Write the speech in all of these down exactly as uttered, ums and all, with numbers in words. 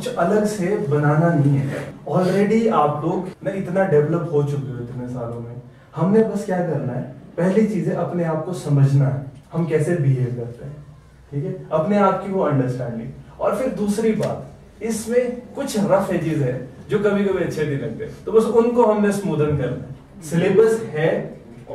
कुछ अलग से बनाना नहीं है। ऑलरेडी आप लोग ना इतना डेवलप हो चुके हो इतने सालों में, हमने बस क्या करना है, पहली चीजें अपने आप को समझना है, हम कैसे बिहेव करते हैं, ठीक है, अपने आप की वो अंडरस्टैंडिंग। और फिर दूसरी बात, इसमें कुछ रफ एजेस है जो कभी कभी अच्छे नहीं लगते, तो बस उनको हमने स्मूदन करना। सिलेबस है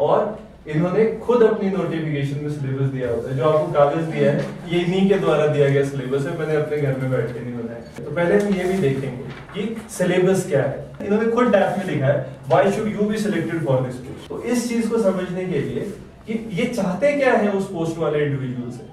और इन्होंने खुद अपनी नोटिफिकेशन में सिलेबस दिया होता है, जो आपको कागज दिया है ये इन्हीं के द्वारा दिया गया सिलेबस है, मैंने अपने घर में बैठ के नहीं बनाया। तो पहले हम ये भी देखेंगे कि सिलेबस क्या है। इन्होंने खुद डैफ में लिखा है why should you be selected for this post. तो इस चीज को समझने के लिए कि ये चाहते क्या है उस पोस्ट वाले इंडिविजुअल से,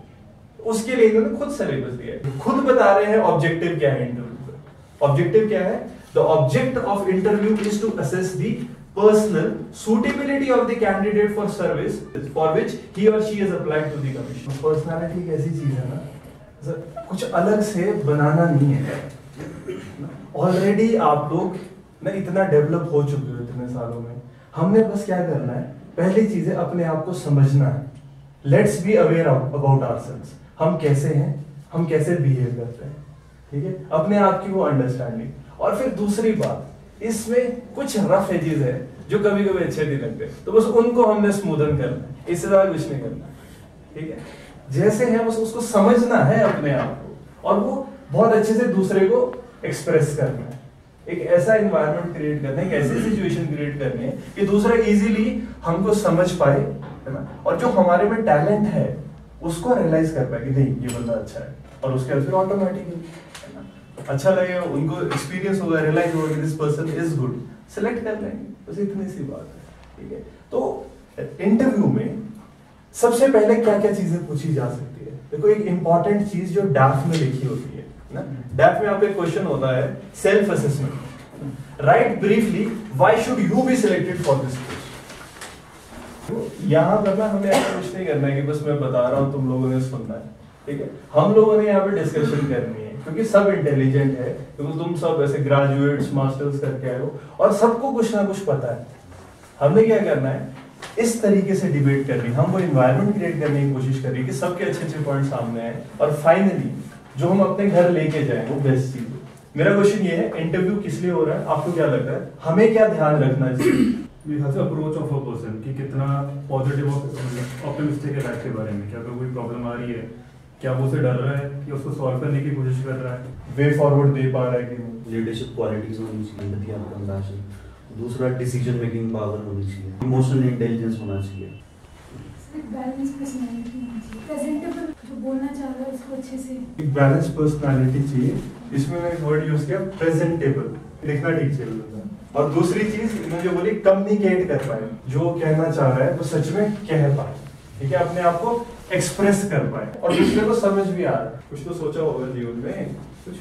उसके लिए इन्होंने खुद सिलेबस दिया है, खुद बता रहे हैं ऑब्जेक्टिव क्या है इंटरव्यू का। ऑब्जेक्टिव क्या है? The object of interview is to assess the personal suitability of the candidate for service for which he or she has applied to the commission। Personality एक ऐसी चीज है ना, कुछ अलग से बनाना नहीं है। ऑलरेडी आप लोग ना इतना डेवलप हो चुके हो इतने सालों में, हमने बस क्या करना है, पहली चीजें अपने आप को समझना है। Let's be aware about ourselves, हम कैसे हैं, हम कैसे बिहेव करते हैं, ठीक है, अपने आप की वो अंडरस्टैंडिंग। और फिर दूसरी बात, इसमें कुछ रफ एजेस है जो कभी कभी अच्छे नहीं लगते, तो बस उनको हमने स्मूदन करना, इससे ज्यादा कुछ नहीं करना, ठीक है। जैसे है बस उसको समझना है अपने आप को, और वो बहुत अच्छे से दूसरे को एक्सप्रेस करना है। एक ऐसा एनवायरनमेंट क्रिएट करना है, एक ऐसी सिचुएशन क्रिएट करनी है कि दूसरा इजीली हमको समझ पाए, है ना, और जो हमारे में टैलेंट है उसको रियलाइज कर पाए कि नहीं ये बंदा अच्छा है, और उसके बाद फिर ऑटोमेटिकली अच्छा लगेगा, उनको एक्सपीरियंस होगा, रियलाइज होगा कि this person is good, select कर लेंगे, बस इतनी सी बात है, ठीक है। तो इंटरव्यू में सबसे पहले क्या क्या चीजें पूछी जा सकती है? देखो, एक इंपॉर्टेंट चीज जो डैफ में लिखी होती है ना, डैफ में आपका एक क्वेश्चन होता है self assessment, write briefly why should you be selected for this post. यहाँ करना हमें ऐसा कुछ नहीं करना है कि बस मैं बता रहा हूँ तुम लोगों ने सुनना है, ठीक है, हम लोगों ने यहाँ पे डिस्कशन करनी है, क्योंकि सब इंटेलिजेंट है, क्योंकि तुम सब ऐसे ग्रेजुएट्स मास्टर्स करके आए हो और सबको कुछ ना कुछ पता है। हमने क्या करना है, इस तरीके से डिबेट करनी, हम वो इन्वायरमेंट क्रिएट करने की कोशिश करें कि सबके अच्छे अच्छे पॉइंट सामने आए, और फाइनली जो हम अपने घर लेके जाए वो बेस्ट चीज हो। मेरा क्वेश्चन ये है, इंटरव्यू किस लिए हो रहा है, आपको क्या लगता है, हमें क्या ध्यान रखना चाहिए? अप्रोच ऑफ अ पर्सन कि कितना पॉजिटिव ऑप्टिमिस्टिक है लाइफ के बारे में, क्या कोई प्रॉब्लम आ रही है, क्या वो उसे डर रहा है, कि उसको सॉल्व करने की कोशिश कर रहा है, वे फॉरवर्ड दे पा रहा है कि लीडरशिप क्वालिटीज होनी चाहिए आपके अंदर। दूसरा, डिसीजन मेकिंग पावर होनी चाहिए, इमोशनल इंटेलिजेंस होना चाहिए, एक बैलेंस पर्सनालिटी होनी चाहिए, प्रेजेंटेबल, जो बोलना चाह रहा है उसको अच्छे से, एक बैलेंस पर्सनालिटी चाहिए। इसमें मैं एक वर्ड यूज किया, प्रेजेंटेबल, दिखना ठीक चाहिए। और दूसरी चीज इन्होंने जो बोली, कम्युनिकेट कर पाए, जो कहना चाह रहा है वो सच में कह पाए, ठीक है, अपने आप को एक्सप्रेस कर पाए, और दूसरे को समझ भी आ रहा है, कुछ तो सोचा होगा जीवन में, कुछ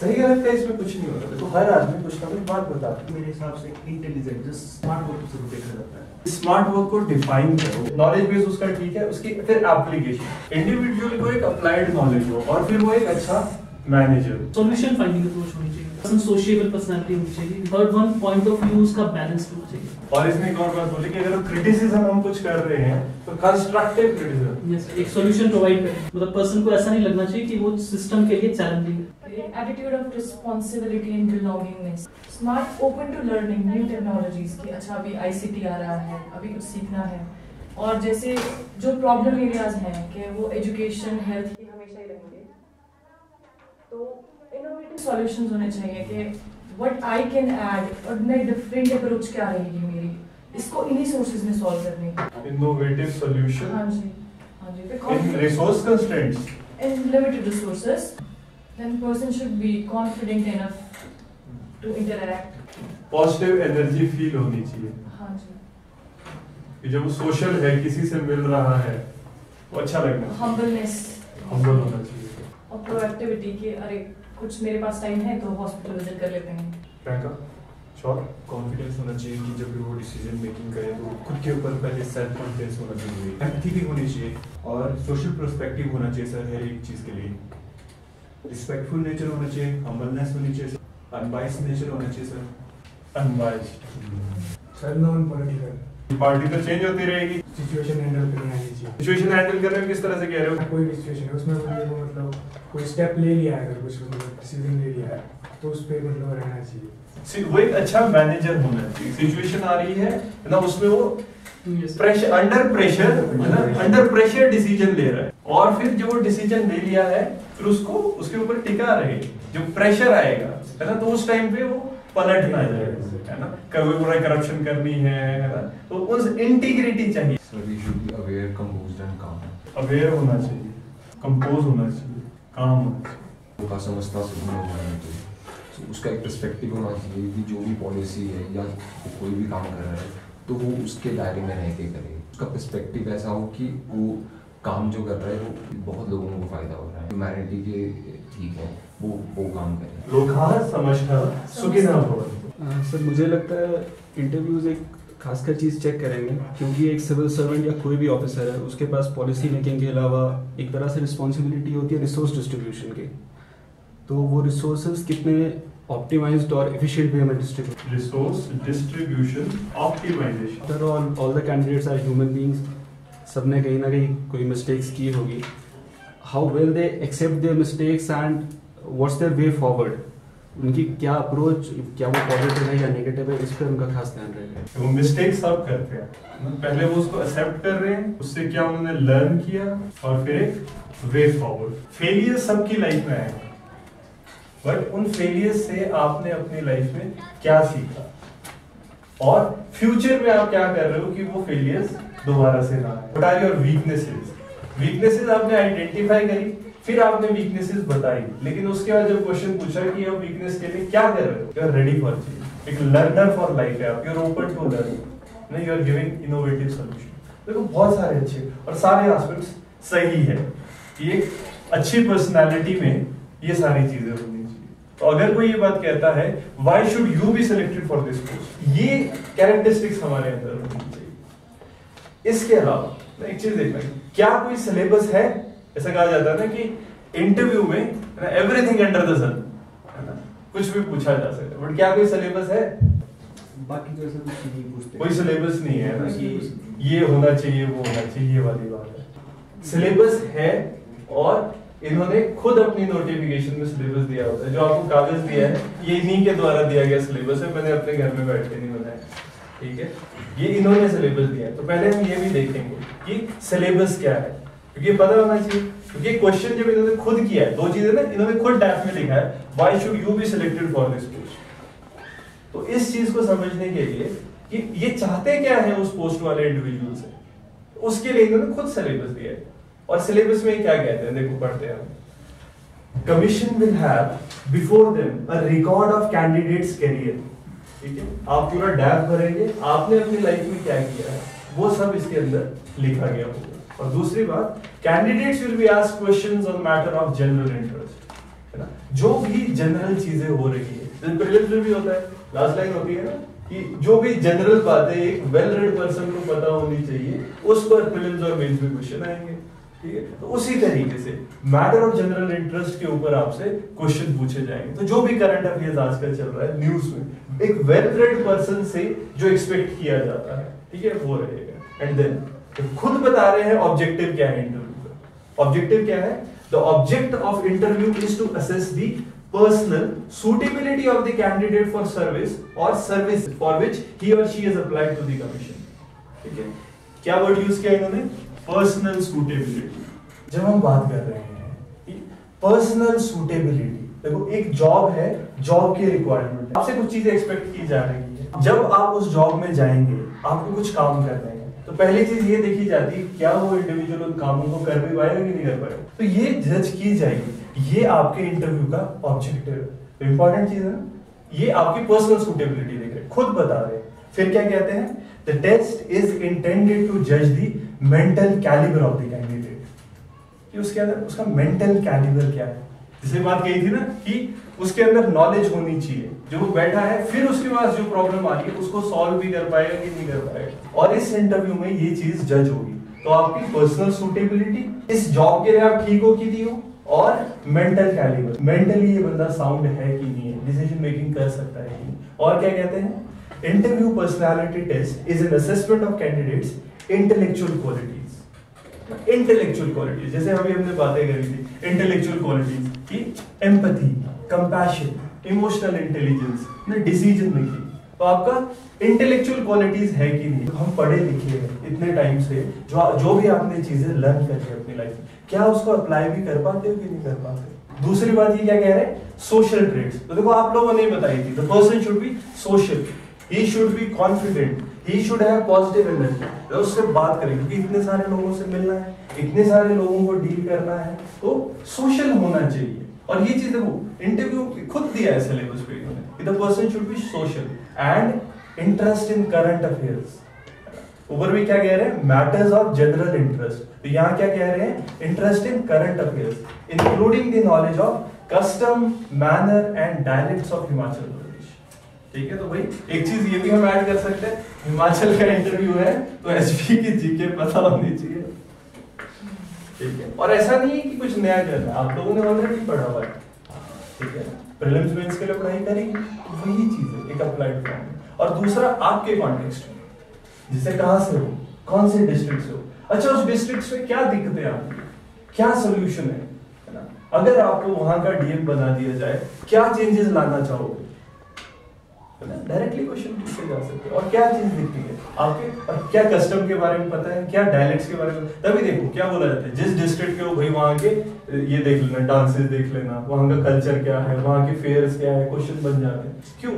सही गलत है इसमें कुछ नहीं होता। तो हर आदमी कुछ ना कुछ बात बताता है। मेरे हिसाब से इंटेलिजेंट जस्ट स्मार्ट वर्क से देखा जाता है, स्मार्ट वर्क को डिफाइन करो, नॉलेज बेस उसका ठीक है, उसकी फिर एप्लीकेशन, इंडिविजुअल को एक अप्लाइड नॉलेज हो, और फिर वो एक अच्छा मैनेजर, सॉल्यूशन फाइंडिंग अप्रोच होनी चाहिए, सम सोशिएबल पर्सनालिटी होनी चाहिए, third one point of view उसका बैलेंस होना चाहिए। और इसमें एक और बात बोले कि अगर क्रिटिसिज्म हम कुछ कर रहे हैं तो कंस्ट्रक्टिव क्रिटिसिज्म, यस, एक सॉल्यूशन प्रोवाइड करें, मतलब पर्सन को ऐसा नहीं लगना चाहिए कि वो सिस्टम के लिए चैलेंजिंग है। Attitude of responsibility and belongingness, smart, open to learning new technologies की, अच्छा अभी आईसीटी आ रहा है, अभी कुछ सीखना है, और जैसे जो प्रॉब्लम एरियाज हैं कि वो एजुकेशन, हेल्थ की हमेशा ही रहेंगे, तो इनोवेटिव सॉल्यूशंस होने चाहिए कि व्हाट आई कैन ऐड, और नई डिफरेंट अप्रोच क्या रहेगी मेरी, इसको इन्हीं सोर्सेज में सॉल्व करने की, इनोवेटिव सॉल्यूशन, हां जी, हां जी, because resource constraints and limited resources, then person should be confident enough to interact, positive energy feel होनी चाहिए, हां जी, कि जब वो सोशल है, किसी से मिल रहा है, वो अच्छा लगना, हम्बलनेस, हम्बल होना चाहिए, और प्रोएक्टिविटी के, अरे कुछ मेरे पास टाइम है तो हॉस्पिटल विजिट कर लेते हैं, क्या का श्योर, कॉन्फिडेंस होना चाहिए कि जब वो डिसीजन मेकिंग करें तो खुद के ऊपर पहले सेल्फ कॉन्फिडेंस होना चाहिए, एम्पैथी होनी चाहिए, और सोशल पर्सपेक्टिव होना चाहिए सर हर एक चीज़ के लिए, रिस्पेक्टफुल नेचर होना चाहिए, हम्बलनेस होनी चाहिए, अनबाइस्ड नेचर होना चाहिए sir, unbiased sir, non political, party तो चेंज होती रहेगी। सिचुएशन हैंडल करना है। सिचुएशन हैंडल करने में किस तरह से कह रहे हो? कोई भी सिचुएशन है उसमें मतलब मतलब कोई स्टेप ले लिया है, अगर कुछ मतलब डिसीजन ले लिया है तो उस पे मतलब रहना चाहिए। वो एक अच्छा मैनेजर होना चाहिए। सिचुएशन आ रही है ना, उसमें वो pressure under pressure under pressure decision ले रहा है और फिर जो वो डिसीजन ले लिया है फिर उसको उसके ऊपर टिका रहे। जो प्रेशर आएगा है ना तो उस टाइम पे वो पलट ना जाए, है ना, कोई करप्शन करनी है ना, तो उस इंटीग्रिटी चाहिए। Sir we should be aware, composed and calm. Aware होना चाहिए, कंपोज होना चाहिए, काम होना चाहिए, का समझता सुनना होना चाहिए। तो उसका एक पर्सपेक्टिव होना चाहिए कि जो भी पॉलिसी है या कोई भी काम कर रहा है तो वो उसके दायरे में रह के करे। उसका पर्सपेक्टिव ऐसा हो कि वो काम जो कर रहा है वो बहुत लोगों को फायदा हो रहा है, ह्यूमैनिटी के ठीक है, वो वो काम करे। लोग समझना सुखीना हो। सर मुझे लगता है इंटरव्यूज एक खासकर चीज़ चेक करेंगे, क्योंकि एक सिविल सर्वेंट या कोई भी ऑफिसर है उसके पास पॉलिसी मेकिंग के अलावा एक तरह से रिस्पॉन्सिबिलिटी होती है रिसोर्स डिस्ट्रीब्यूशन की। तो वो रिसोर्सेज कितने optimized or efficient way में distribute resource distribution optimization। After all, all the candidates are human beings, सबने कहीं ना कहीं कोई mistakes की होगी। How well they accept their mistakes and what's their way forward, उनकी क्या अप्रोच, क्या वो पॉजिटिव है या नेगेटिव है, इस पर उनका खास ध्यान रहेगा। वो मिस्टेक्स सब करते हैं, पहले वो उसको एक्सेप्ट कर रहे हैं, उससे क्या उन्होंने लर्न किया और फिर एक वे फॉरवर्ड। फेलियर सबकी लाइफ में आएगा, बट उन फेलियर से आपने अपनी लाइफ में क्या सीखा और फ्यूचर में आप क्या कर रहे हो कि वो फेलियर्स दोबारा से ना आए। What are your weaknesses? Weaknesses आपने आइडेंटिफाई करी, फिर आपने वीकनेसेस बताई, लेकिन उसके बाद जब क्वेश्चन पूछा कि आप वीकनेस के लिए क्या कर रहे हो, you are ready for change, एक लर्नर फॉर लाइफ है आप, you are open to learning, you are giving innovative solution. देखो बहुत सारे अच्छे और सारे एस्पेक्ट्स सही है, ये अच्छी पर्सनैलिटी में ये सारी चीजें होंगी। तो अगर कोई ये बात कहता है why should you be selected for this post, ये कैरेक्टरिस्टिक्स हमारे अंदर होनी चाहिए। इसके अलावा एक चीज देखना, क्या कोई सिलेबस है? ऐसा कहा जाता है ना कि इंटरव्यू में एवरीथिंग अंडर द सन, है ना, कुछ भी पूछा जा सकता है, बट क्या कोई सिलेबस है? बाकी तो ऐसा कुछ नहीं पूछते, कोई सिलेबस नहीं है ना कि ये होना चाहिए वो होना चाहिए, ये वाली बात है। सिलेबस है और इन्होंने खुद अपनी नोटिफिकेशन में सिलेबस दिया होता है, जो आपको कागज दिया है ये इन्हीं के द्वारा दिया गया सिलेबस है, मैंने अपने घर में बैठ के नहीं बनाया, ठीक है, ये इन्होंने सिलेबस दिया है। तो पहले हम ये भी देखेंगे कि सिलेबस क्या है, क्योंकि पता होना चाहिए, क्योंकि क्वेश्चन जब इन्होंने खुद किया है, दो चीजें ना इन्होंने खुद डैफ में लिखा है, why should you be selected for this post. तो इस चीज को समझने के लिए कि ये चाहते क्या है उस पोस्ट वाले इंडिविजुअल से, उसके लिए इन्होंने खुद सिलेबस दिया है। और सिलेबस में क्या कहते हैं, देखो पढ़ते हैं, commission will have before them a record of candidates career. ठीक है, आप पूरा डैफ भरेंगे, आपने अपनी लाइफ में क्या किया है वो सब इसके अंदर लिखा गया होगा। और दूसरी बात, candidates will be asked questions on matter of general interest, है ना, जो भी जनरल चीजें हो रही है, प्रीलिम्स भी होता है, लास्ट लाइन होती है ना कि जो भी जनरल बातें एक वेल रेड पर्सन को पता होनी चाहिए, उस पर प्रीलिम्स और मेंस में क्वेश्चन आएंगे। ठीक है, तो उसी तरीके से मैटर ऑफ जनरल इंटरेस्ट के ऊपर आपसे क्वेश्चन पूछे जाएंगे। तो जो भी करंट अफेयर्स आजकल चल रहा है न्यूज में, एक वेल रेड पर्सन से जो एक्सपेक्ट किया जाता है, ठीक है, वो रहेगा। एंड देन तो खुद बता रहे हैं ऑब्जेक्टिव क्या है इंटरव्यू का। ऑब्जेक्टिव क्या है? The object of interview is to assess the personal suitability of the candidate for service और सर्विस फॉर विच ही और she is applied to the commission. ठीक है, क्या वर्ड यूज किया इन्होंने? Personal suitability. जब हम बात कर रहे हैं पर्सनल सूटेबिलिटी, देखो एक जॉब है, जॉब की रिक्वायरमेंट, आपसे कुछ चीजें एक्सपेक्ट की जा रही है। जब आप उस जॉब में जाएंगे, आपको कुछ काम करना है, तो पहली चीज ये देखी जाती है क्या वो इंडिविजुअल उन कामों को कर भी पाएगा कि नहीं कर पाएगा, तो ये जज की जाएगी। ये आपके इंटरव्यू का ऑब्जेक्टिव, तो इंपॉर्टेंट चीज है ना, ये आपकी पर्सनल सूटेबिलिटी देख रहे, खुद बता रहे। फिर क्या कहते हैं? The test is intended to judge the mental caliber of the candidate. कि उसके अंदर उसका mental caliber क्या है, जिसे बात कही थी ना कि उसके अंदर knowledge होनी चाहिए, जो वो बैठा है फिर उसके पास जो प्रॉब्लम आ रही है उसको सॉल्व भी कर पाएगा कि नहीं कर पाएगा, और इस इंटरव्यू में ये चीज जज होगी। तो आपकी पर्सनल सूटेबिलिटी, इस जॉब के लिए आप ठीक हो कि नहीं हो, और मेंटल कैलिबर, मेंटली ये बंदा साउंड है कि नहीं है, डिसीजन मेकिंग कर सकता है कि नहीं। और क्या कहते हैं? Interview personality test is an assessment of candidates intellectual qualities, intellectual qualities जैसे अभी हमने बातें करी थी, इंटेलेक्चुअल क्वालिटीज की empathy, compassion, emotional intelligence, decision making. तो आपका इंटेलेक्चुअल क्वालिटीज है कि नहीं? हम पढ़े लिखे हैं इतने टाइम से, जो जो भी आपने चीजें लर्न करी है अपनी लाइफ में, क्या उसको अप्लाई भी कर पाते हो कि नहीं कर पाते? दूसरी बात ये क्या कह रहे हैं, सोशल ट्रेड्स। तो देखो आप लोगों ने बताई थी, the person should be social, he should be confident, he should have positive energy. उससे बात करें क्योंकि इतने सारे लोगों से मिलना है, इतने सारे लोगों को डील करना है, तो सोशल होना चाहिए। और ये चीज देखो इंटरव्यू खुद दिया है सिलेबस पे, the person should be social and interest in current affairs. ऊपर भी क्या कह रहे हैं, मैटर्स ऑफ जनरल इंटरेस्ट। तो यहाँ क्या कह रहे हैं, interest in current affairs including the knowledge of custom, manner and dialects of Himachal Pradesh. ठीक है, तो भाई एक चीज ये भी हम ऐड कर सकते हैं, हिमाचल का इंटरव्यू है तो एचपी की जीके पता होनी चाहिए। ठीक है, और ऐसा नहीं है कि कुछ नया करना, आप लोगों ने ऑलरेडी पढ़ा हुआ है। ठीक है, प्रीलिम्स मेंस के लिए पढ़ाई करेंगे, वही चीज है एक अप्लाइड फॉर्म। और दूसरा आपके कॉन्टेक्स्ट में, जिसे कहां से हो, कौन से डिस्ट्रिक्ट से हो, अच्छा उस डिस्ट्रिक्ट में क्या दिक्कतें हैं आपको, क्या सोल्यूशन है ना? अगर आपको वहां का डीएम बना दिया जाए, क्या चेंजेस लाना चाहोगे? डायरेक्टली क्वेश्चन पूछे जा सकते हैं। और क्या चीज दिखती है आपके, और क्या कस्टम के बारे में पता है, क्या डायलेक्ट्स के बारे में, तभी देखो क्या बोला जाता है। जिस डिस्ट्रिक्ट के हो भाई वहां के ये देख लेना, डांसेस देख लेना, वहां का कल्चर क्या है, वहां के फेयर्स क्या है, क्वेश्चन बन जाते हैं। क्यों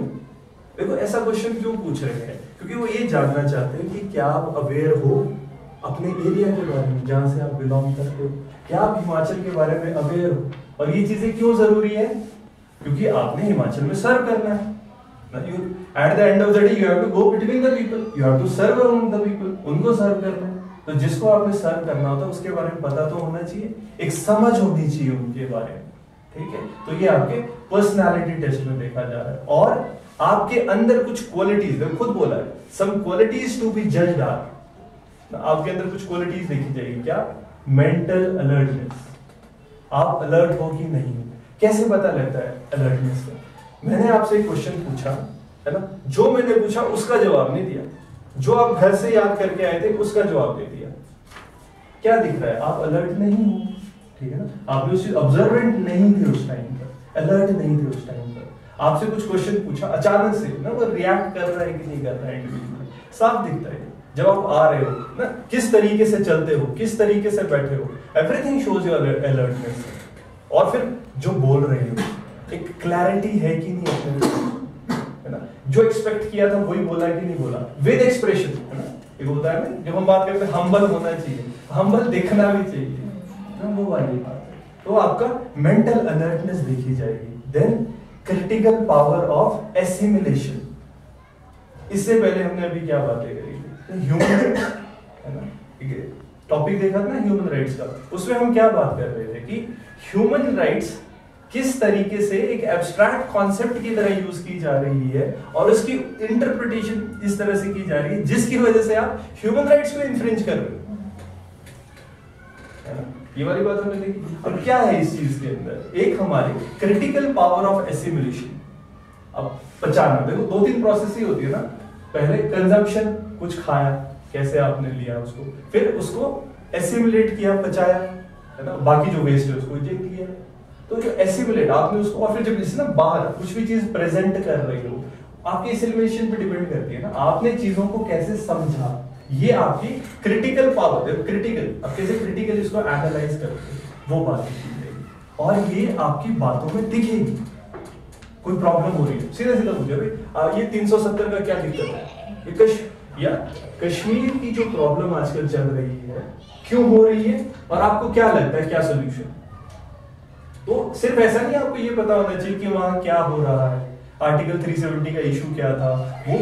देखो ऐसा क्वेश्चन क्यों पूछ रहे हैं, क्योंकि वो ये जानना चाहते हैं कि क्या आप अवेयर हो अपने एरिया के बारे में जहाँ से आप बिलोंग करते हो, क्या आप हिमाचल के बारे में अवेयर हो। और ये चीजें क्यों जरूरी है, क्योंकि आपने हिमाचल में सर्व करना है। You, at the end of the day, you have to go between the people. You have to serve among the people. उनको सर्व करना है, तो जिसको आपने सर्व करना होता है उसके बारे में पता तो होना चाहिए, एक समझ होनी चाहिए उनके बारे में। ठीक है, तो ये आपके पर्सनालिटी टेस्ट में देखा जा रहा है। और आपके अंदर कुछ क्वालिटीज, खुद बोला है, some qualities to be judged are. आपके अंदर कुछ क्वालिटीज देखी जाएगी, क्या, मेंटल अलर्टनेस, आप अलर्ट हो कि नहीं। कैसे पता लगता है अलर्टनेस का? मैंने आपसे एक क्वेश्चन पूछा है ना, जो मैंने पूछा उसका जवाब नहीं दिया, जो आप घर से याद करके आए थे उसका जवाब दे दिया, क्या दिख रहा है, आप अलर्ट नहीं हो। ठीक है ना, आपने उस चीज ऑब्जर्वेंट नहीं थे उस टाइम पर, अलर्ट नहीं थे उस टाइम पर। आपसे कुछ क्वेश्चन पूछा अचानक से ना, वो रिएक्ट कर रहा है कि नहीं कर रहा है इंडिविजुअल, साफ दिखता है जब आप आ रहे हो ना, किस तरीके से चलते हो, किस तरीके से बैठे हो, एवरीथिंग शोज योर अलर्टनेस। और फिर जो बोल रहे हो, एक क्लैरिटी है कि नहीं अपने है ना, जो एक्सपेक्ट किया था वही बोला कि नहीं बोला, विद एक्सप्रेशन है ना। एक होता है ना जब हम बात करते हैं हम्बल होना चाहिए, हम्बल दिखना भी चाहिए ना, वो वाली बात है। तो आपका मेंटल अलर्टनेस देखी जाएगी। Then critical power of assimilation, इससे पहले हमने अभी क्या बातें करी, ह्यूमन राइट्स है ना, टॉपिक देखा था ना ह्यूमन राइट्स का, उसमें हम क्या बात कर रहे थे कि ह्यूमन राइट्स किस तरीके से एक एब्स्ट्रैक्ट कॉन्सेप्ट की तरह यूज की जा रही है और उसकी इंटरप्रिटेशन इस तरह से की जा रही है जिसकी वजह से आप ह्यूमन राइट्स को इंफ्रिंज कर रहे हो। ये वाली बात हमने देखी। अब क्या है इस चीज के अंदर, एक हमारे क्रिटिकल पावर ऑफ एसिमिलेशन, अब पचाना। देखो दो तीन प्रोसेस ही होती है ना, पहले कंजम्पशन, कुछ खाया, कैसे आपने लिया उसको, फिर उसको एसिमुलेट किया, पचाया है ना, बाकी जो वेस्ट है उसको रिजेक्ट किया। तो जो एसिमुलेट आपने उसको, और फिर जब जैसे ना बाहर कुछ भी चीज प्रेजेंट कर रही हो, आपकी एसिमुलेशन पे डिपेंड करती है ना, आपने चीजों को कैसे समझा, ये आपकी क्रिटिकल पावर है। क्रिटिकल, आप कैसे क्रिटिकल इसको एनालाइज करते हो, वो बात है। और ये आपकी बातों में दिखेगी, कोई प्रॉब्लम हो रही है सीधा सीधा मुझे भाई ये तीन सौ सत्तर का क्या दिक्कत है, ये कश, या कश्मीर की जो प्रॉब्लम आजकल चल रही है क्यों हो रही है, और आपको क्या लगता है क्या सोल्यूशन। तो सिर्फ ऐसा नहीं, आपको ये पता होना चाहिए कि वहां क्या हो रहा है, आर्टिकल तीन सौ सत्तर का इशू क्या था, वो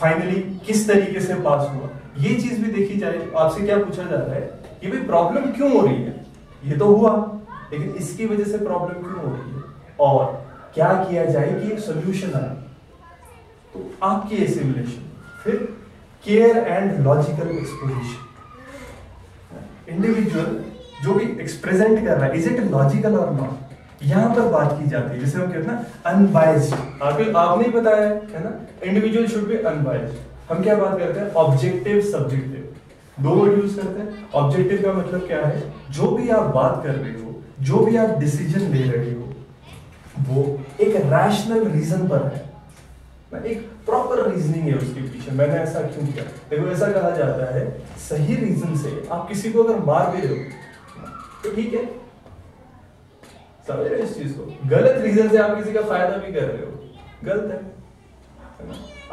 फाइनली किस तरीके से पास हुआ, ये चीज भी देखी जा रही है। आपसे क्या पूछा जा रहा है, ये भाई प्रॉब्लम क्यों हो रही है, ये तो हुआ लेकिन इसकी वजह से प्रॉब्लम क्यों हो रही है और क्या किया जाए कि एक सोल्यूशन आए। तो आपकी एसिमुलेशन, फिर care and logical exposition, individual जो भी एक्सप्रेजेंट कर रहा है, इज इट लॉजिकल और नॉट, यहाँ पर बात की जाती है। जैसे हम कहते हैं ना अनबायस्ड, आपको आपने बताया है ना, इंडिविजुअल शुड बी अनबायस्ड। हम क्या बात करते हैं, ऑब्जेक्टिव सब्जेक्टिव, दोनों यूज करते हैं। ऑब्जेक्टिव का मतलब क्या है, जो भी आप बात कर रहे हो, जो भी आप डिसीजन ले रहे हो, वो एक रैशनल रीजन पर है, एक प्रॉपर रीजनिंग है उसके पीछे। मैंने ऐसा क्यों किया, देखो ऐसा कहा जाता है, सही रीजन से आप किसी को अगर मार भी रहे हो तो ठीक है, समझ रहे हो इस चीज को। गलत रीजन से आप किसी का फायदा भी कर रहे हो, गलत है।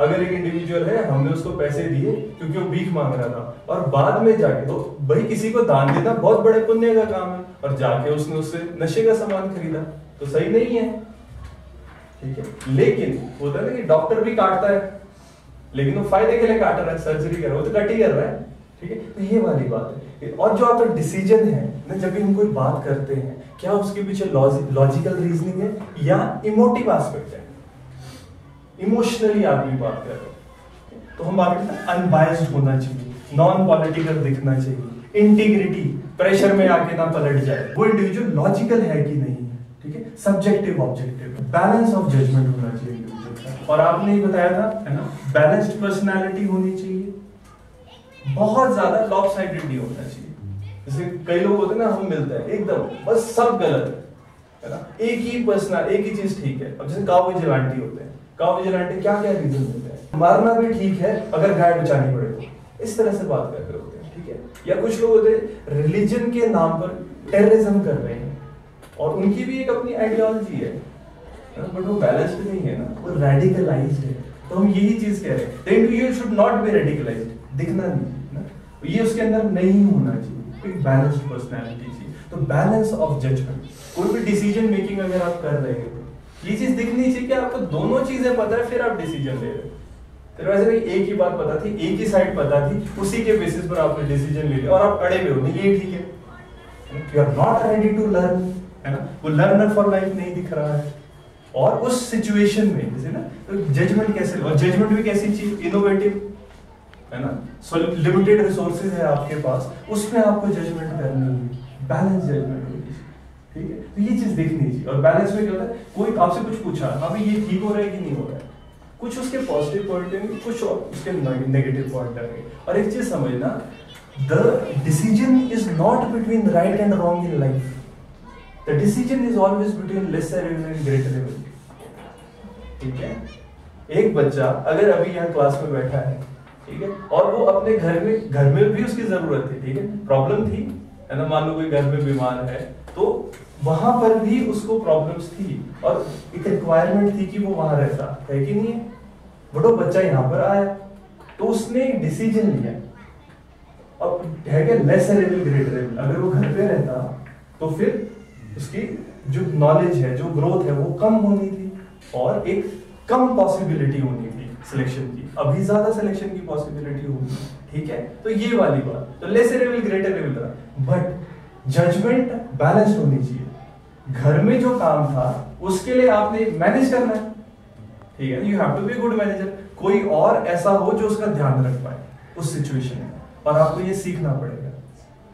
अगर एक इंडिविजुअल है, हमने उसको पैसे दिए क्योंकि वो भीख मांग रहा था, और बाद में जाके तो भाई किसी को दान देना बहुत बड़े पुण्य का काम है, और जाके उसने उससे नशे का सामान खरीदा, तो सही नहीं है, ठीक है। लेकिन होता है ना कि डॉक्टर भी काटता है, लेकिन वो फायदे के लिए काट रहा है, सर्जरी कर रहा है, वो तो कट ही कर रहा है, ठीक है। तो ये वाली बात है। और जो आपका डिसीजन है ना, जब हम कोई बात करते हैं, क्या उसके पीछे लॉजिकल रीजनिंग है या इमोटिव एस्पेक्ट है, इमोशनली आदमी बात कर रहे हो, तो हम बात करते हैं अनबायस्ड होना चाहिए, नॉन पॉलिटिकल दिखना चाहिए, इंटीग्रिटी प्रेशर में आके ना पलट जाए, वो इंडिविजुअल लॉजिकल है कि नहीं, ठीक है। Subjective objective balance of judgement होना चाहिए इंडिविजुअल का। और आपने ये बताया था है ना, बैलेंस्ड पर्सनैलिटी होनी चाहिए, बहुत ज्यादा लॉपसाइडेड नहीं होना चाहिए। जैसे कई लोग होते ना, हम मिलते हैं एकदम बस सब गलत है ना, एक ही पर्सनल एक ही चीज ठीक है। अब जैसे काउ विजिलेंटी होते हैं, काउंटे क्या क्या रीजन होते हैं, मारना भी ठीक है अगर गाय बचानी पड़े तो, इस तरह से बात कर रहे होते हैं, ठीक है। या कुछ लोग होते हैं रिलीजन के नाम पर टेररिज्म कर रहे हैं, और उनकी भी एक अपनी आइडियोलॉजी है, बट वो बैलेंस्ड नहीं है ना, वो रेडिकलाइज्ड है। तो हम यही चीज कह रहे हैं, the individual should not be radicalised, दिखना नहीं ना, ये उसके अंदर नहीं होना चाहिए, बैलेंस्ड पर्सनैलिटी चाहिए। तो बैलेंस ऑफ जजमेंट, कोई भी डिसीजन मेकिंग अगर आप कर रहे हो, ये चीज दिखनी चाहिए कि आपको दोनों चीजें पता है फिर आप डिसीजन ले रहे हो। तो वैसे नहीं एक ही बात पता थी, एक ही साइड पता थी, उसी के बेसिस पर आपने डिसीजन ले लिया और आप अड़े हुए हो, नहीं ये ठीक है। You are not ready to learn, है ना, वो लर्नर फॉर लाइफ नहीं दिख रहा है। और उस सिचुएशन में जैसे ना, तो जजमेंट कैसे लो, जजमेंट भी कैसी चीज, इनोवेटिव है ना। सो लिमिटेड रिसोर्सेज है आपके पास, उसमें आपको जजमेंट करनी होगी, बैलेंस जजमेंट, ठीक है। तो ये चीज देखनी चाहिए। और बैलेंस में क्या होता है, कोई आपसे कुछ पूछा, अभी ये ठीक हो रहा है कि नहीं हो रहा है, कुछ उसके पॉजिटिव पॉइंट आएंगे, कुछ और उसके नेगेटिव पॉइंट आएंगे। और एक चीज समझना, the decision is not between right and wrong in life, the decision is always between lesser and greater evil, ठीक है। एक बच्चा अगर अभी यहाँ क्लास में बैठा है, ठीक है, और वो अपने घर में घर में भी उसकी जरूरत थी, ठीक है, प्रॉब्लम थी है ना, मान लो कोई घर में बीमार है, तो वहां पर भी उसको प्रॉब्लम्स थी और एक रिक्वायरमेंट थी कि वो वहां रहता है कि नहीं है। बट वो बच्चा यहाँ पर आया तो उसने डिसीजन लिया, अब है कि लेसर एवल ग्रेटर एवल, अगर वो घर पे रहता तो फिर उसकी जो नॉलेज है, जो ग्रोथ है, वो कम होनी थी और एक कम पॉसिबिलिटी होनी थी सिलेक्शन की, अभी ज्यादा सिलेक्शन की पॉसिबिलिटी होगी, ठीक है। तो ये वाली बात, तो लेसर एवल ग्रेटर एवल रहा। बट जजमेंट बैलेंस होनी चाहिए। घर में जो काम था उसके लिए आपने मैनेज करना है, ठीक है, you have to be good manager. कोई और ऐसा हो जो उसका ध्यान रख पाए उस सिचुएशन में, और आपको ये सीखना पड़ेगा,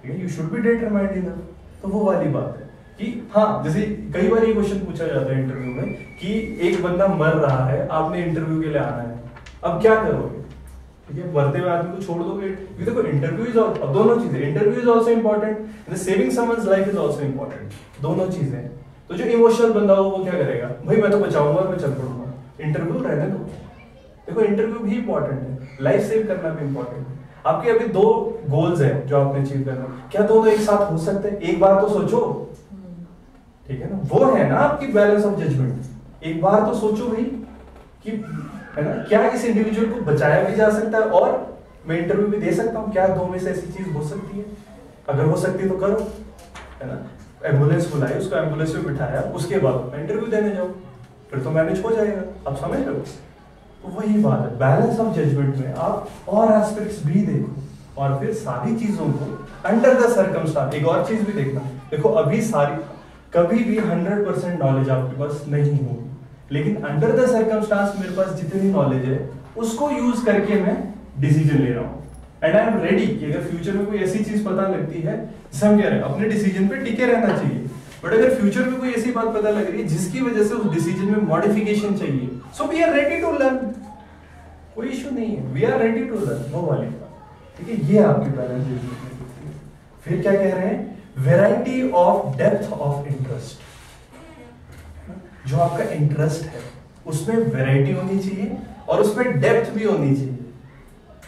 ठीक है, you should be determined enough. तो वो वाली बात है कि हाँ, जैसे कई बार ये क्वेश्चन पूछा जाता है इंटरव्यू में कि एक बंदा मर रहा है, आपने इंटरव्यू के लिए आना है, अब क्या करोगे, ठीक है, मरते हुए आदमी को छोड़ दोगे? देखो इंटरव्यू इज ऑल, अब दोनों चीजें, interview is also important, saving someone's life is also important, दोनों चीजें। तो जो इमोशनल बंदा हो वो क्या करेगा, भाई मैं तो बचाऊंगा और मैं चल पड़ूंगा, इंटरव्यू रहने दो। देखो इंटरव्यू भी इंपॉर्टेंट है, लाइफ सेव करना भी इंपॉर्टेंट है। आपके अभी दो गोल्स हैं जो आपने अचीव करना, क्या दोनों एक साथ हो सकते हैं, एक बार तो सोचो, ठीक है ना, वो है ना आपकी बैलेंस ऑफ जजमेंट। एक बार तो सोचो भाई कि है ना, क्या इस इंडिविजुअल को बचाया भी जा सकता है और मैं इंटरव्यू भी दे सकता हूँ, क्या दो में से ऐसी चीज हो सकती है, अगर हो सकती है तो करो, है ना। एम्बुलेंस बुलाई, उसको एम्बुलेंस में बिठाया, उसके बाद इंटरव्यू देने जाओ, फिर तो मैनेज हो जाएगा, आप समझ रहे हो। तो वही बात है, बैलेंस ऑफ जजमेंट में आप और एस्पेक्ट्स भी देखो, और फिर सारी चीजों को अंडर द सर्कमस्टांस। एक और चीज भी देखना, देखो अभी सारी कभी भी हंड्रेड परसेंट नॉलेज आपके पास नहीं होगी, लेकिन अंडर द सर्कमस्टांस मेरे पास जितनी नॉलेज है उसको यूज करके मैं डिसीजन ले रहा हूँ, एंड आई एम रेडी कि अगर फ्यूचर में कोई ऐसी चीज पता लगती है, जिससे हम कह रहे हैं अपने डिसीजन पे टिके रहना चाहिए, बट अगर फ्यूचर में कोई ऐसी बात पता लग रही है जिसकी वजह से उस डिसीजन में मॉडिफिकेशन चाहिए, so we are ready to learn, कोई इशू नहीं है, we are ready to learn, वो वाली बात। ठीक है, ये आपकी बैलेंस शीट में दिखती है। फिर क्या कह रहे हैं, variety of depth of interest, जो आपका इंटरेस्ट है उसमें वेराइटी होनी चाहिए और उसमें डेप्थ भी होनी चाहिए,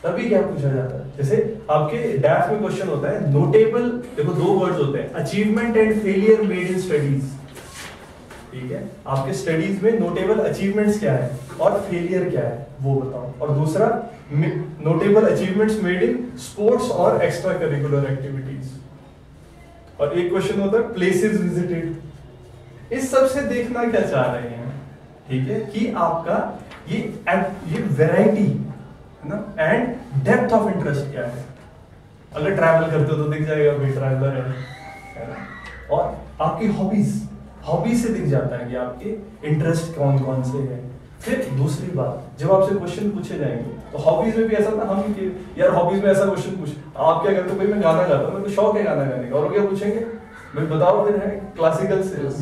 तभी क्या पूछा जाता है। जैसे आपके डैफ में क्वेश्चन होता है नोटेबल, देखो दो वर्ड्स होते हैं, achievement and failure made in studies. ठीक है, आपके स्टडीज में नोटेबल अचीवमेंट्स क्या है और फेलियर क्या है वो बताओ, और दूसरा notable achievements made in sports और एक्स्ट्रा करिकुलर एक्टिविटीज, और एक क्वेश्चन होता है प्लेसेस विजिटेड। इस सबसे देखना क्या चाह रहे हैं, ठीक है, कि आपका ये ये वैरायटी है ना एंड डेप्थ ऑफ इंटरेस्ट क्या है। अगर ट्रैवल करते हो तो दिख जाएगा भाई ट्रैवलर है ना, और आपकी हॉबीज, हॉबीज से दिख जाता है कि आपके इंटरेस्ट कौन कौन से हैं। फिर दूसरी बात, जब आपसे क्वेश्चन पूछे जाएंगे तो हॉबीज में भी ऐसा था हम कि यार हॉबीज में ऐसा क्वेश्चन पूछ, आप क्या करते हो, भाई मैं गाना गाता हूँ, मेरे को शौक है गाना गाने का, और वो क्या पूछेंगे, मैं बताओ फिर है क्लासिकल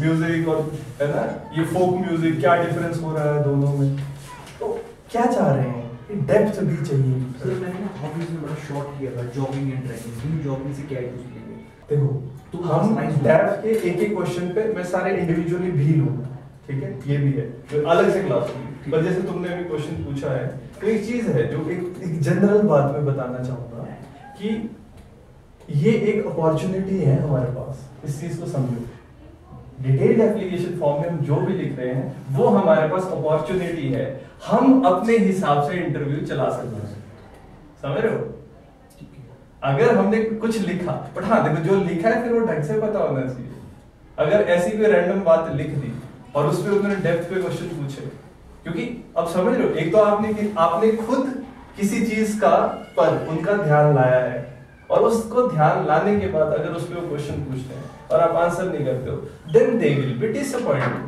म्यूजिक और है ना ये फोक म्यूजिक, क्या डिफरेंस हो रहा है दोनों में। तो क्या चाह रहे हैं, डेप्थ भी चाहिए। सर मैंने हॉबीज में बड़ा शॉर्ट किया था, जॉगिंग एंड ट्रैकिंग, जॉगिंग से क्या यूज किया गया। देखो तो हम डेप्थ के एक एक क्वेश्चन पे मैं सारे इंडिविजुअली भी लूंगा, ठीक है, ये भी है जो अलग से क्लास होगी, पर जैसे तुमने अभी क्वेश्चन पूछा है तो एक चीज है जो एक जनरल बात में बताना चाहूंगा कि ये एक अपॉर्चुनिटी है हमारे पास, इस चीज को समझो। डिटेल्ड एप्लीकेशन फॉर्म में हम जो भी लिख रहे हैं वो हमारे पास अपॉर्चुनिटी है, हम अपने हिसाब से इंटरव्यू चला सकते हैं, समझ रहे हो। अगर हमने कुछ लिखा, बट हाँ देखो जो लिखा है फिर वो ढंग से पता होना चाहिए। अगर ऐसी कोई रैंडम बात लिख दी और उस पर उन्होंने डेप्थ पे क्वेश्चन पूछे, क्योंकि अब समझ लो एक तो आपने आपने खुद किसी चीज का पर उनका ध्यान लाया है, और उसको ध्यान लाने के बाद अगर उसमें वो क्वेश्चन पूछते हैं और आप आंसर नहीं करते हो, then they will be disappointed.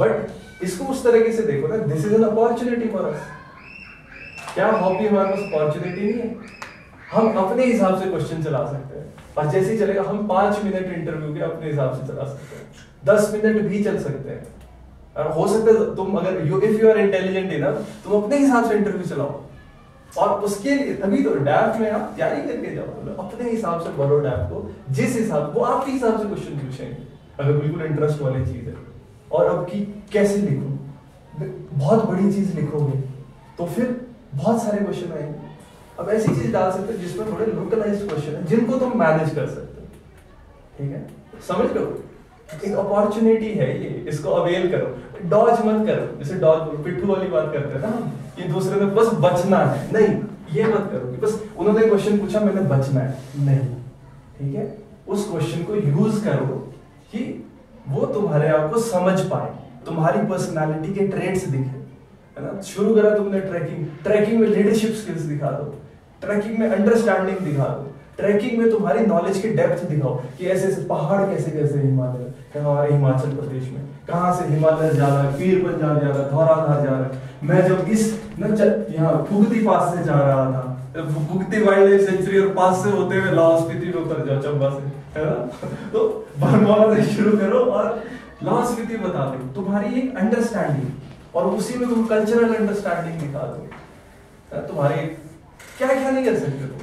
But इसको उस तरीके से देखो ना, this is an opportunity for us. क्या हॉबी हमारे पास अपॉर्चुनिटी नहीं है, हम अपने हिसाब से क्वेश्चन चला सकते हैं, और जैसे ही चलेगा हम पांच मिनट इंटरव्यू के अपने हिसाब से चला सकते हैं, दस मिनट भी चल सकते हैं, और हो सकता है तुम अगर you if you are intelligent enough तुम अपने हिसाब से इंटरव्यू चलाओ, और उसके लिए तभी तो डैफ में आप तैयारी करके जाओ, अपने हिसाब से भरो डैफ को, जिस हिसाब वो आपके हिसाब से क्वेश्चन पूछेंगे अगर बिल्कुल इंटरेस्ट वाली चीज है। और अब की कैसे लिखूं, बहुत बड़ी चीज लिखोगे तो फिर बहुत सारे क्वेश्चन आएंगे। अब ऐसी चीज डाल सकते हो जिसमें थोड़े लोकलाइज्ड क्वेश्चन है जिनको तुम मैनेज कर सकते हो, ठीक है, समझ लो एक अपॉर्चुनिटी है ये, इसको अवेल करो, डॉज मत करो। जैसे डॉज पिट्ठू वाली बात करते हैं ना, ये दूसरे में बस बचना है, नहीं ये मत करो कि बस उन्होंने क्वेश्चन पूछा मैंने बचना है, नहीं, ठीक है, उस क्वेश्चन को यूज करो कि वो तुम्हारे आप को समझ पाए, तुम्हारी पर्सनालिटी के ट्रेड्स दिखे, है ना। शुरू करा तुमने ट्रैकिंग, ट्रैकिंग में लीडरशिप स्किल्स दिखा दो, ट्रैकिंग में अंडरस्टैंडिंग दिखा दो, ट्रैकिंग में तुम्हारी नॉलेज के डेप्थ दिखाओ कि ऐसे ऐसे पहाड़ कैसे कैसे हिमालय हमारे हिमाचल प्रदेश में, कहाँ से हिमालय जा रहा है, पीर पंजाब जा रहा, धौराधार जा रहा, मैं जब इस न यहाँ भुगती पास से जा रहा था, भुगती वाइल्ड लाइफ सेंचुरी और पास से होते हुए लाहौल स्पीति में उतर जाओ, चंबा से, है ना, तो बरमौला से शुरू करो और लाहौल स्पीति बता दो, तुम्हारी एक अंडरस्टैंडिंग, और उसी में तुम कल्चरल अंडरस्टैंडिंग दिखा दो, तुम्हारी क्या क्या नहीं कर सकते तुम,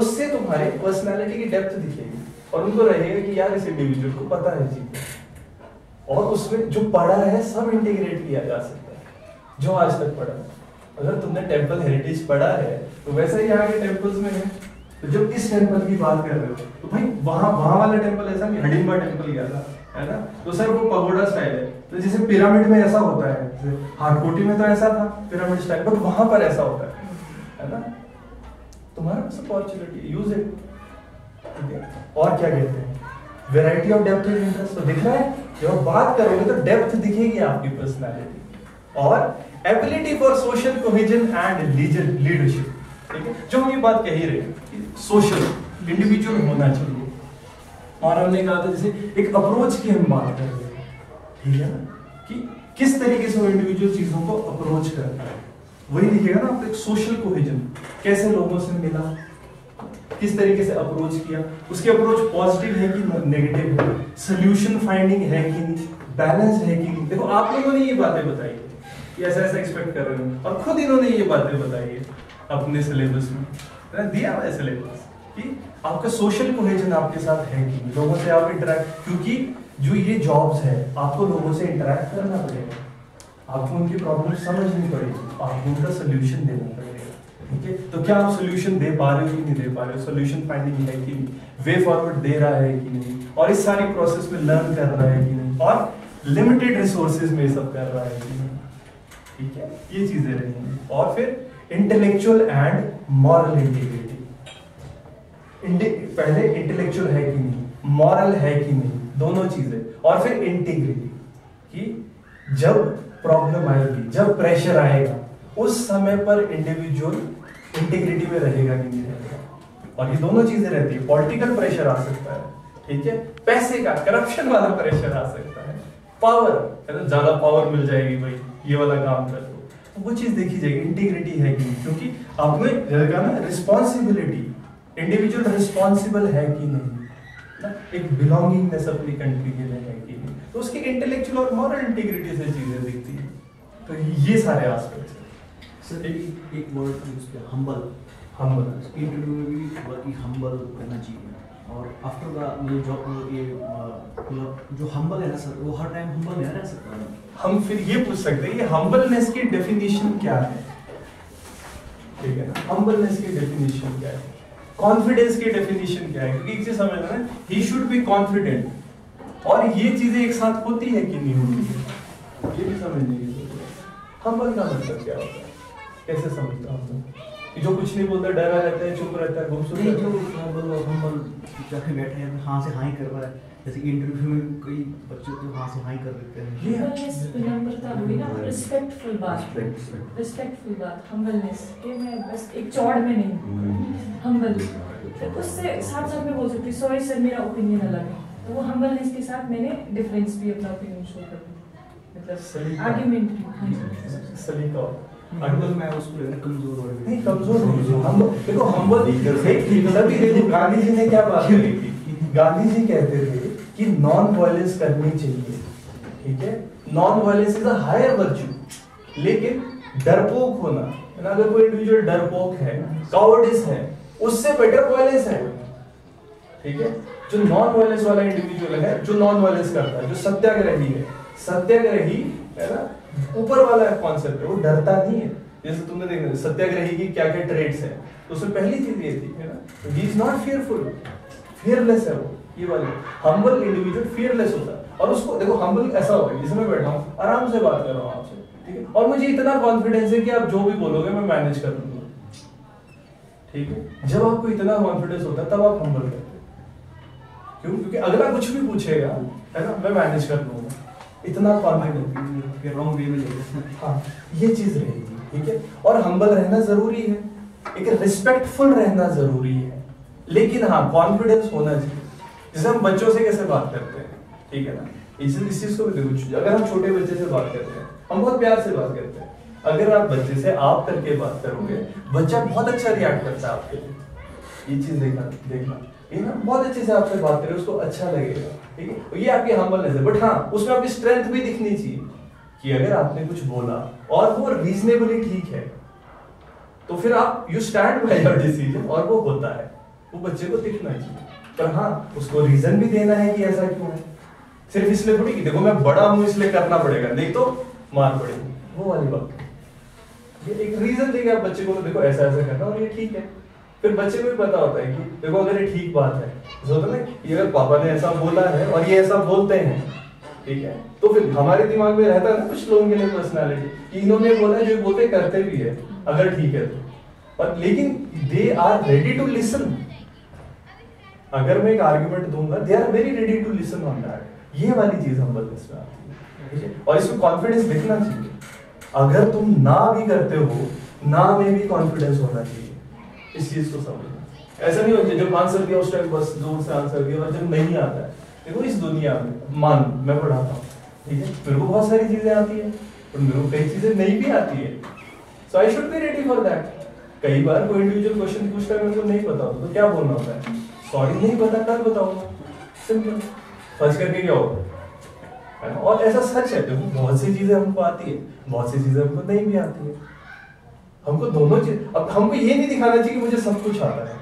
उससे तुम्हारे पर्सनालिटी की डेप्थ दिखेगी, और उनको रहेगा कि यार इस इंडिविजुअल को पता है चीजें, और उसमें जो पढ़ा है सब इंटीग्रेट किया जा सकता है जो आज तक पढ़ा। अगर तुमने टेम्पल हेरिटेज पढ़ा है तो वैसा ही यहाँ के टेम्पल्स में है, तो जब इस टेम्पल की बात कर रहे हो तो भाई वहाँ वहाँ वाला टेम्पल ऐसा नहीं, हडिम्बा टेम्पल गया था, है ना, तो सर वो पगोडा स्टाइल है, तो जैसे पिरामिड में ऐसा होता है, हारकोटी में तो ऐसा था पिरामिड स्टाइल, बट वहां पर ऐसा होता है, है ना, तुम्हारा पास अपॉर्चुनिटी, यूज इट, ठीक है। और क्या कहते हैं, variety of depth of interest, तो दिख रहा है जब आप बात करोगे तो डेप्थ दिखेगी आपकी पर्सनालिटी, और ability for social cohesion and leadership, ठीक है, जो हम ये बात कह ही रहे हैं कि सोशल इंडिविजुअल होना चाहिए, और हमने कहा था जैसे एक अप्रोच की हम बात कर रहे हैं, ठीक है ना, कि किस तरीके से वो इंडिविजुअल चीजों को अप्रोच करता है, वही दिखेगा ना आपको एक सोशल कोहेजन, कैसे लोगों से मिला, किस तरीके से अप्रोच किया, उसकी अप्रोच पॉजिटिव है कि नेगेटिव है, सोल्यूशन फाइंडिंग है कि नहीं, बैलेंस है कि नहीं। देखो आप लोगों ने ये बातें बताई, ऐसा ऐसा एक्सपेक्ट कर रहे हो, और खुद इन्होंने ये बातें बताई है, अपने सिलेबस में दिया हुआ है सिलेबस कि आपका सोशल कोहेजन आपके साथ है कि लोगों से आप इंटरेक्ट, क्योंकि जो ये जॉब्स है आपको लोगों से इंटरेक्ट करना पड़ेगा, आपको उनकी प्रॉब्लम समझनी पड़ेगी, आपको उनका सोल्यूशन देना पड़ेगा। ठीक है, तो क्या आप सोल्यूशन दे पा रहे हो कि नहीं दे पा रहे हो, सोल्यूशन फाइंडिंग है कि नहीं, वे फॉरवर्ड दे रहा है कि नहीं, और इस सारी प्रोसेस में लर्न कर रहा है कि नहीं, और लिमिटेड रिसोर्सेज में सब कर रहा है कि नहीं। ठीक है, ये चीजें रहेंगी। और फिर इंटेलेक्चुअल एंड मॉरल इंटीग्रिटी, पहले इंटेलेक्चुअल है कि नहीं, मॉरल है कि नहीं, दोनों चीजें। और फिर इंटीग्रिटी कि जब प्रॉब्लम आएगी, जब प्रेशर आएगा, उस समय पर इंडिविजुअल इंटीग्रिटी में रहेगा कि नहीं रहेगा। और ये दोनों चीजें रहती है। पॉलिटिकल प्रेशर आ सकता है, ठीक है, पैसे का करप्शन वाला प्रेशर आ सकता है, पावर, ज्यादा पावर मिल जाएगी भाई ये वाला काम कर दो, तो वो चीज देखी जाएगी इंटीग्रिटी है कि नहीं, क्योंकि आपने जगह ना रिस्पॉन्सिबिलिटी, इंडिविजुअल रिस्पॉन्सिबल है कि नहीं ना, एक बिलोंगिंगनेस अपनी कंट्री के लिए है कि नहीं, तो उसकी इंटेलेक्चुअल और मॉरल इंटीग्रिटी से चीजें दिखती है। तो ये सारे आस्पेक्ट सर, एक एक वर्ड यूज किया हम्बल, हम्बल इंटरव्यू में भी बहुत ही हम्बल रहना चाहिए। और आफ्टर द ये जॉब ये मतलब जो हम्बल है ना सर, वो हर टाइम हम्बल नहीं रह सकता है। हम फिर ये पूछ सकते हैं कि हम्बलनेस की डेफिनेशन क्या है। ठीक है ना, हम्बलनेस की डेफिनेशन क्या है, कॉन्फिडेंस की डेफिनेशन क्या है, क्योंकि एक चीज समझना है, ही शुड बी कॉन्फिडेंट, और ये चीजें एक साथ होती है कि नहीं होती है, ये भी समझने की जरूरत है। हम्बल का मतलब क्या होता है, कैसे समझता हूँ कि जो कुछ नहीं बोलता, डरा रहता है, चुप रहता है, गुमसुम रहता है, जो हम्बल वो हम्बल जाके बैठे हैं, हाँ से हाँ ही कर रहा है, जैसे इंटरव्यू में कई बच्चे तो हाँ से हाँ ही कर देते हैं। ये विनम्रता हुई ना, रिस्पेक्टफुल बात, रिस्पेक्टफुल बात, हम्बलनेस के मैं बस एक चौड़ में नहीं, हम्बल फिर उससे साथ साथ में बोल सकती हूँ सॉरी सर मेरा ओपिनियन अलग है, तो वो हम्बलनेस के साथ मैंने डिफरेंस भी अपना ओपिनियन शो कर दिया, मतलब आर्ग्यूमेंट सलीका। हम्बल मैं उसको लेना कमजोर हो गया, नहीं कमजोर नहीं, हम देखो हम्बल तभी देखो गांधी जी ने क्या बात कही थी, गांधी जी कहते थे कि नॉन वायलेंस करनी चाहिए। ठीक है, non violence is a higher virtue, लेकिन डरपोक होना है ना, अगर कोई इंडिविजुअल डरपोक है, कावर्डिस है, उससे बेटर वायलेंस है। ठीक है, जो नॉन वायलेंस वाला इंडिविजुअल है, जो नॉन वायलेंस करता है, जो सत्याग्रही है, सत्याग्रही है ना, ऊपर वाला कॉन्सेप्ट है, वो डरता नहीं है। जैसे तुमने देखा सत्याग्रही की क्या क्या ट्रेड्स हैं, तो उसमें पहली चीज ये थी है ना, he is not fearful, fearless है वो, ये वाले हम्बल इंडिविजुअल फियरलेस होता है। और उसको देखो हम्बल ऐसा होगा जिसमें मैं बैठा हूँ, आराम से बात कर रहा हूँ आपसे, ठीक है, और मुझे इतना कॉन्फिडेंस है कि आप जो भी बोलोगे मैं मैनेज कर लूंगा। ठीक है, जब आपको इतना कॉन्फिडेंस होता है तब आप हम्बल करते हो, क्यों, क्योंकि अगला कुछ भी पूछेगा है ना, मैं मैनेज कर लूंगा, इतना फॉर्मेट के रॉन्ग वे में ले, हाँ ये चीज रहेगी। ठीक है, और हम्बल रहना जरूरी है, एक रिस्पेक्टफुल रहना जरूरी है, लेकिन हाँ कॉन्फिडेंस होना चाहिए। जैसे हम बच्चों से कैसे बात करते हैं, ठीक है ना, इस इस चीज को भी देखो, अगर हम छोटे बच्चे से बात करते हैं, हम बहुत प्यार से बात करते हैं, अगर आप बच्चे से आप करके बात करोगे, बच्चा बहुत अच्छा रिएक्ट करता है आपके लिए, ये चीज देखना देखना ये ना, बहुत अच्छे से आपसे बात करें, उसको अच्छा लगेगा। ठीक है, ये आपकी हम्बलनेस है, बट हाँ उसमें आपकी स्ट्रेंथ भी दिखनी चाहिए कि अगर आपने कुछ बोला और वो रीजनेबली ठीक है, तो फिर आप you stand by your decision, और वो होता है, वो बच्चे को दिखना चाहिए। पर हाँ उसको रीजन भी देना है कि ऐसा क्यों है, सिर्फ इसलिए थोड़ी कि देखो मैं बड़ा हूं इसलिए करना पड़ेगा, नहीं तो मार पड़ेगी, वो वाली बात। ये एक रीजन देगा आप बच्चे को, तो देखो ऐसा ऐसा करना और ये ठीक है, फिर बच्चे को भी पता होता है कि देखो अगर ये ठीक बात है, होता है ना, ये पापा ने ऐसा बोला है और ये ऐसा बोलते हैं, ठीक है, तो फिर हमारे दिमाग में रहता है ना कुछ लोगों के लिए पर्सनालिटी कि इन्होंने बोला जो बोलते करते भी है अगर ठीक है तो, और लेकिन they are ready to listen, अगर मैं एक आर्ग्यूमेंट दूंगा they are very ready to listen on that, ये वाली चीज हम बोलते हैं। और इसमें कॉन्फिडेंस दिखना चाहिए, अगर तुम ना भी करते हो ना में भी कॉन्फिडेंस होना चाहिए, इस चीज को समझना। ऐसा नहीं होता जब आंसर दिया उस टाइम बस जोर से आंसर दिया, और जब नहीं आता है, देखो इस दुनिया में मान मैं पढ़ाता हूँ, ठीक है, मेरे को बहुत सारी चीजें आती है, पर मेरे को कई चीजें नहीं भी आती है, so I should be ready for that. कई बार कोई इंडिविजुअल क्वेश्चन पूछता है मेरे को नहीं पता होता, तो क्या बोलना होता है, सॉरी नहीं पता कल बताऊंगा, सिंपल, फंस करके क्या होगा। और ऐसा सच है, देखो बहुत सी चीजें हमको आती है, बहुत सी चीजें हमको नहीं भी आती है, हमको दोनों चीज, अब हमको ये नहीं दिखाना चाहिए कि मुझे सब कुछ आता है।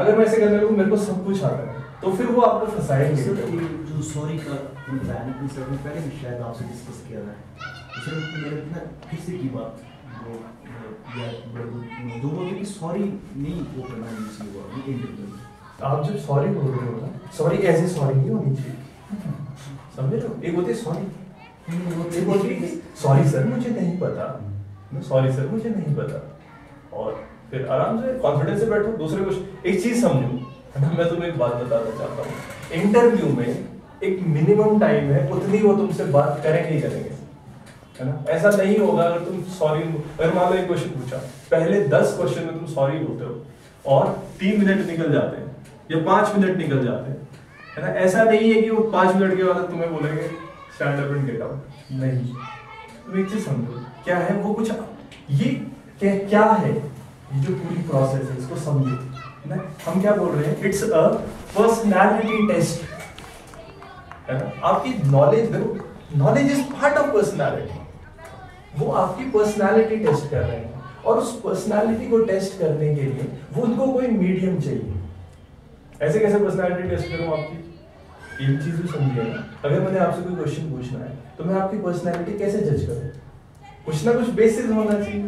अगर मैं ऐसे करने लगूँ मेरे को सब कुछ आता है तो फिर वो आपको फंसाएंगे। जो सॉरी का बैन की सर्विस पहले भी शायद आपसे डिस्कस किया था, इसमें मेरे इतना किसी की बात दो बोलते कि सॉरी नहीं वो करना नहीं चाहिए। हुआ आप जब सॉरी बोल रहे हो ना, सॉरी ऐसे सॉरी नहीं होनी चाहिए, समझ लो। एक बोलते सॉरी, एक बोलते सॉरी सर मुझे नहीं पता, सॉरी सर मुझे नहीं पता, और फिर आराम से कॉन्फिडेंस से बैठो। दूसरे कुछ एक चीज समझो ना, मैं तुम्हें एक बात बताना चाहता हूँ, इंटरव्यू में एक मिनिमम टाइम है, उतनी वो तुमसे बात करेंगे ही करेंगे, है ना। ऐसा नहीं होगा अगर तुम सॉरी, अगर मान लो एक क्वेश्चन पूछा, पहले दस क्वेश्चन में तुम सॉरी बोलते हो और तीन मिनट निकल जाते हैं या पाँच मिनट निकल जाते हैं, है ना। ऐसा नहीं है कि वो पाँच मिनट के बाद तुम्हें बोलेंगे stand up and get out, नहीं। तुम एक चीज समझो क्या है वो, कुछ ये क्या, क्या है ये जो पूरी प्रोसेस है, इसको समझो ना। हम क्या बोल रहे हैं, इट्स अ पर्सनालिटी टेस्ट, है ना। आपकी knowledge, knowledge is part of personality, वो आपकी पर्सनालिटी टेस्ट कर रहे हैं, और उस पर्सनालिटी को टेस्ट करने के लिए वो उनको कोई मीडियम चाहिए। ऐसे कैसे पर्सनालिटी टेस्ट करूँ आपकी, ये चीज भी समझिए ना। अगर मैंने आपसे कोई क्वेश्चन पूछना है तो मैं आपकी पर्सनालिटी कैसे जज करूँ, कुछ ना कुछ बेसिस होना चाहिए,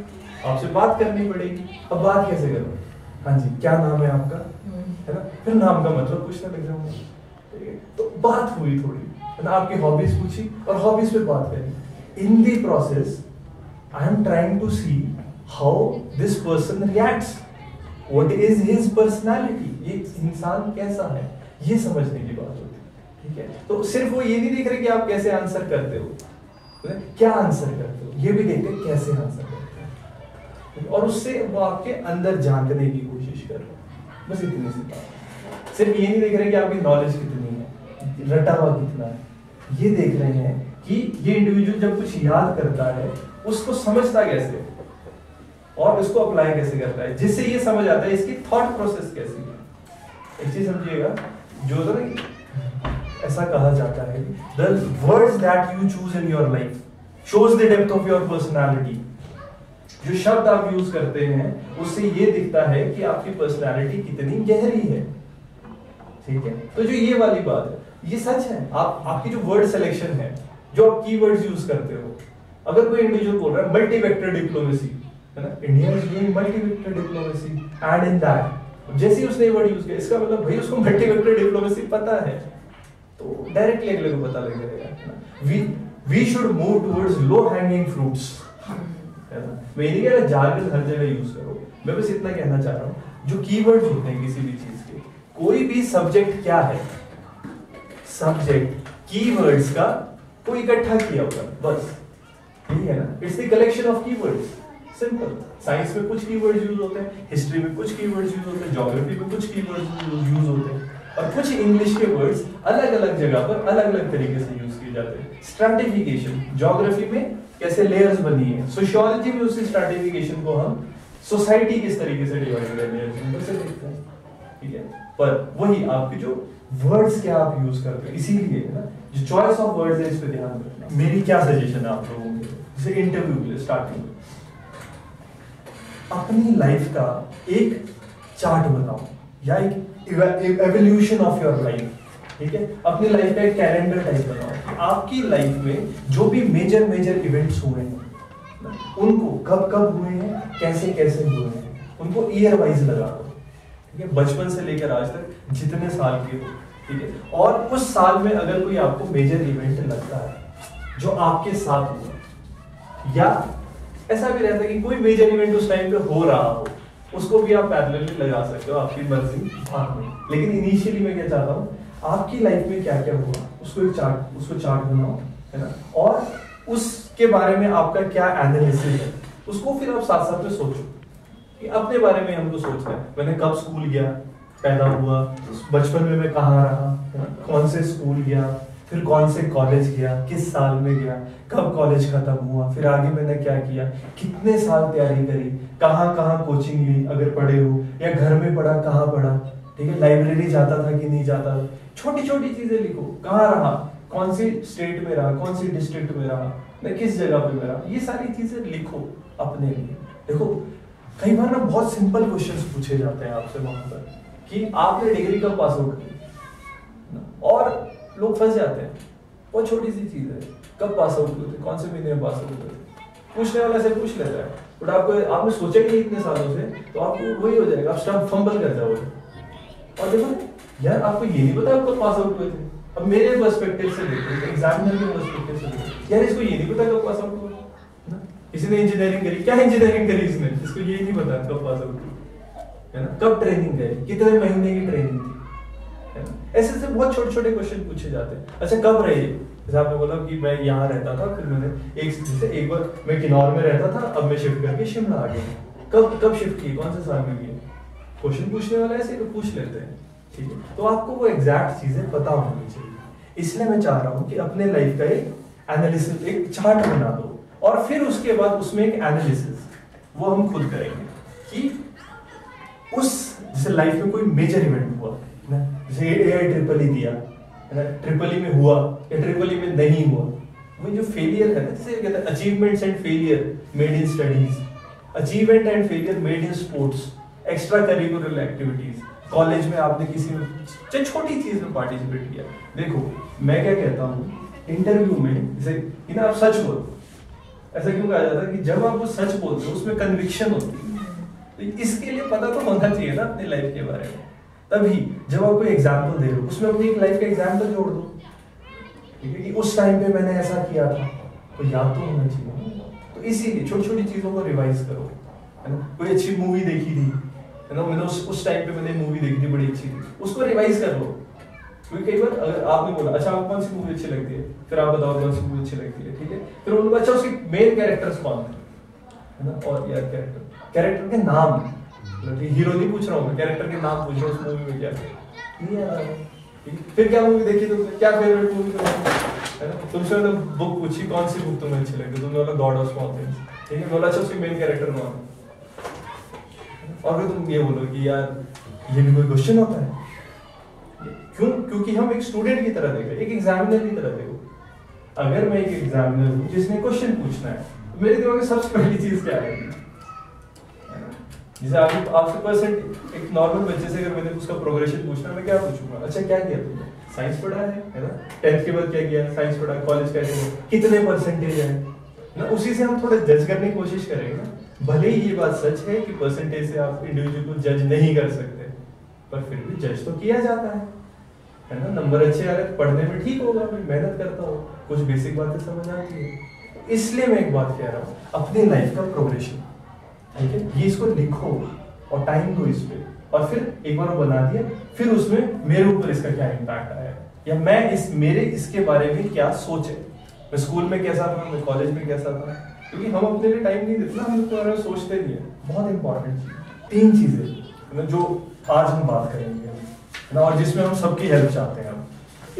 आपसे बात करनी पड़ेगी। अब बात कैसे करूँ, हाँ जी क्या नाम है आपका, है ना, फिर नाम का मतलब पूछना लग जाऊंगा, ठीक है। तो बात हुई थोड़ी, है ना, आपकी हॉबीज पूछी और हॉबीज पे बात करी। In the process I am trying to see how this person reacts, what is his personality, ये इंसान कैसा है, ये समझने की बात होती है, ठीक है। तो सिर्फ वो ये नहीं देख रहे कि आप कैसे आंसर करते हो, क्या आंसर करते हो, ये भी देखते कैसे आंसर करते हैं, और उससे वो आपके अंदर झांकने की कोशिश कर रहे हैं। बस इतनी सी बात, सिर्फ ये नहीं देख रहे कि आपकी नॉलेज कितनी है, रटावा कितना है, ये देख रहे हैं कि ये इंडिविजुअल जब कुछ याद करता है उसको समझता कैसे और उसको अप्लाई कैसे करता है, जिससे ये समझ आता है इसकी थॉट प्रोसेस कैसी है। एक चीज समझिएगा, जो तो ना ऐसा कहा जाता है, the words that you choose in your life shows the depth of your personality. जो शब्द आप यूज करते हैं उससे ये दिखता है कि आपकी पर्सनालिटी कितनी गहरी है, ठीक है। तो जो ये वाली बात है ये सच है, आप आपकी जो वर्ड सिलेक्शन है, जो आप कीवर्ड्स यूज करते हो। अगर कोई इंडिविजुअल बोल रहा है मल्टी वेक्टर डिप्लोमेसी, है ना, India is doing multi vector diplomacy and in that, जैसे ही उसने वर्ड यूज किया इसका मतलब भाई उसको मल्टी वेक्टर डिप्लोमेसी पता है, डायरेक्टली अगले को पता लग जाएगा। We we should move towards low hanging fruits, है ना। मैं ये नहीं कह रहा जार्गन हर जगह यूज करो, मैं बस इतना कहना चाह रहा हूँ जो कीवर्ड्स होते हैं किसी भी चीज के, कोई भी सब्जेक्ट क्या है, सब्जेक्ट कीवर्ड्स का कोई इकट्ठा किया होगा, बस यही है ना। It's the collection of keywords, simple. Science में कुछ कीवर्ड्स यूज होते हैं, हिस्ट्री में कुछ कीवर्ड्स यूज होते हैं, ज्योग्राफी में कुछ कीवर्ड्स यूज होते हैं, और कुछ इंग्लिश के वर्ड्स अलग अलग जगह पर अलग अलग तरीके से यूज किए जाते हैं। स्ट्रैटिफिकेशन, ज्योग्राफी में कैसे लेयर्स बनी है, सोशियोलॉजी में उसी स्ट्रैटिफिकेशन को हम सोसाइटी किस तरीके से डिवाइड करते हैं, ठीक है। पर वही आपके जो वर्ड्स क्या आप यूज करते हो, इसीलिए ना जो चॉइस ऑफ वर्ड्स है इस पर ध्यान रखना। मेरी क्या सजेशन है आप लोगों के, जैसे इंटरव्यू के लिए स्टार्टिंग अपनी लाइफ का एक चार्ट बनाओ या एक एवोल्यूशन ऑफ योर लाइफ, ठीक है। अपनी लाइफ का एक कैलेंडर टाइप बनाओ, आपकी लाइफ में जो भी मेजर मेजर इवेंट्स हुए हैं उनको कब कब हुए हैं, कैसे कैसे हुए हैं, उनको ईयर वाइज लगा दो, ठीक है। बचपन से लेकर आज तक जितने साल के हो, ठीक है। और उस साल में अगर कोई आपको मेजर इवेंट लगता है जो आपके साथ हुआ, या ऐसा भी रहता है कि कोई मेजर इवेंट उस टाइम पे हो रहा हो, उसको भी आप पैरेलली लगा सकते हो आपकी मर्जी में। लेकिन इनिशियली मैं क्या चाहता हूँ, आपकी लाइफ में क्या क्या हुआ उसको एक चार्ट उसको चार्ट बनाओ, है ना, और उसके बारे में आपका क्या एनालिसिस है उसको फिर आप साथ साथ में सोचो कि अपने बारे में हमको सोचना है। मैंने कब स्कूल गया, पैदा हुआ, बचपन में मैं कहाँ रहा, कौन से स्कूल गया, फिर कौन से कॉलेज गया, किस साल में गया, कब कॉलेज खत्म हुआ, फिर आगे मैंने क्या किया, कितने साल तैयारी करी, कहाँ कहाँ कोचिंग ली अगर पढ़े हो, या घर में पढ़ा कहाँ पढ़ा, ठीक है, लाइब्रेरी जाता था कि नहीं जाता था। छोटी छोटी चीजें लिखो, कहाँ रहा, कौन सी स्टेट में रहा, कौन सी डिस्ट्रिक्ट में रहा, मैं किस जगह पे रहा, ये सारी चीजें लिखो अपने लिए। देखो कई बार ना बहुत सिंपल क्वेश्चंस पूछे जाते हैं आपसे वहां पर कि आपने डिग्री कब पास आउट की, और लोग फंस जाते हैं। बहुत छोटी सी चीज है, कब पास आउट हुए थे, कौन से महीने में पास आउट हुए थे, पूछने वाला से पूछ लेता है, बट आपको आपने सोचा कि इतने सालों से, तो आपको वही हो जाएगा, आप स्टम्प फंबल कर जाओगे। और देखो यार आपको ये नहीं पता कब पास आउट हुए थे। अब मेरे पर्सपेक्टिव से देखो, एग्जामिनर के पर्सपेक्टिव से देखो, यार इसको ये नहीं पता कब पास आउट हुआ, इसने इंजीनियरिंग करी, क्या इंजीनियरिंग करी इसने, इसको ये नहीं पता कब पास आउट हुई है ना, कब ट्रेनिंग करी, कितने महीने की ट्रेनिंग थी, है ना। ऐसे ऐसे बहुत छोटे छोटे क्वेश्चन पूछे जाते हैं। अच्छा कब रहे, जैसे आपने बोला कि मैं यहाँ रहता था, फिर मैंने एक जैसे एक बार मैं किन्नौर में रहता था, अब मैं शिफ्ट करके शिमला आ गया, कब कब शिफ्ट की, कौन से साल में गई, क्वेश्चन पूछने वाला ऐसे पूछ लेते हैं। ठीक है, तो आपको वो एग्जैक्ट चीजें पता होनी चाहिए। इसलिए मैं चाह रहा हूँ कि अपने लाइफ का एक एनालिसिस, एक चार्ट बना दो, और फिर उसके बाद उसमें एक एनालिसिस वो हम खुद करेंगे कि उस जैसे लाइफ में कोई मेजर इवेंट हुआ ना, जैसे ए आई ट्रिपल ई दिया है ना, ट्रिपल ई में हुआ या ट्रिपल ई में नहीं हुआ, वो जो फेलियर है ना, जैसे कहते हैं achievements and failure made in studies, achievement and failure made in sports, extra curricular activities, college में आपने किसी में छोटी चीज में पार्टिसिपेट किया। देखो मैं क्या कहता हूँ इंटरव्यू में, जैसे कि ना आप सच बोलो, ऐसा क्यों कहा जाता है कि जब आप वो सच बोलते हो उसमें कन्विक्शन होती है, तो इसके लिए पता तो होना चाहिए ना अपनी लाइफ के बारे में, तभी जब आप कोई एग्जाम्पल दे रहे हो उसमें अपनी लाइफ का एग्जाम्पल जोड़ दो, ठीक है, कि उस टाइम पे मैंने ऐसा किया था, तो याद तो होना चाहिए। तो इसीलिए छोटी छोटी चीज़ों को रिवाइज करो, है ना। कोई अच्छी मूवी देखी थी, है ना, मैंने उस उस टाइम पे मैंने मूवी देखी थी बड़ी अच्छी थी, उसको रिवाइज कर लो। क्योंकि कई बार अगर आपने बोला अच्छा आपको कौन सी मूवी अच्छी लगती है, फिर आप बताओ कौन सी मूवी अच्छी लगती है, ठीक है, फिर उनको अच्छा उसके मेन कैरेक्टर्स कौन है ना, और यार कैरेक्टर कैरेक्टर के नाम, मतलब हीरो नहीं पूछ रहा हूँ, कैरेक्टर के नाम पूछ रहा हूँ, उस मूवी में क्या नहीं, फिर क्या मूवी देखी तुमने, क्या फेवरेट मूवी है ना, तुमसे मतलब बुक पूछी कौन सी बुक तुम्हें अच्छी लगती है, तुमने बोला गॉड ऑफ स्मॉल थिंग्स, ठीक है, बोला अच्छा उसके मेन कैरेक्टर कौन है, और फिर तुम ये बोलो कि यार ये भी कोई क्वेश्चन होता है। क्यों? क्योंकि हम एक स्टूडेंट की तरह देखो, एक एग्जामिनर की तरह देखो। अगर मैं एक एग्जामिनर हूँ जिसने क्वेश्चन पूछना है, तो मेरे दिमाग में सबसे पहली चीज क्या आएगी, जैसे आप आपसे परसेंट एक नॉर्मल बच्चे से अगर मैंने उसका प्रोग्रेशन पूछना है, मैं क्या पूछूंगा, अच्छा क्या किया तुमने, साइंस पढ़ा है, है ना, टेंथ के बाद क्या किया, साइंस पढ़ा, कॉलेज कैसे है, कितने परसेंटेज है ना, उसी से हम थोड़ा जज करने की कोशिश करेंगे। भले ही ये बात सच है कि परसेंटेज से आप इंडिविजुअल को जज नहीं कर सकते, पर फिर भी जज तो किया जाता है, है ना। नंबर अच्छे आ रहे पढ़ने में ठीक होगा, मैं मेहनत करता हूँ, कुछ बेसिक बातें समझ आती है। इसलिए मैं एक बात कह रहा हूँ, अपनी लाइफ का प्रोग्रेशन, ठीक है, ये इसको लिखो और टाइम दो इस पर, और फिर एक बार बना दिया, फिर उसमें मेरे ऊपर इसका क्या इम्पैक्ट आया, या मैं इस मेरे इसके बारे में क्या सोच है, मैं स्कूल में कैसा था, मैं कॉलेज में कैसा था, क्योंकि हम अपने लिए टाइम नहीं देते, हम उसके बारे में सोचते नहीं है। बहुत इंपॉर्टेंट तीन चीज़ें जो आज हम बात करेंगे ना, और जिसमें हम सबकी हेल्प चाहते हैं। हम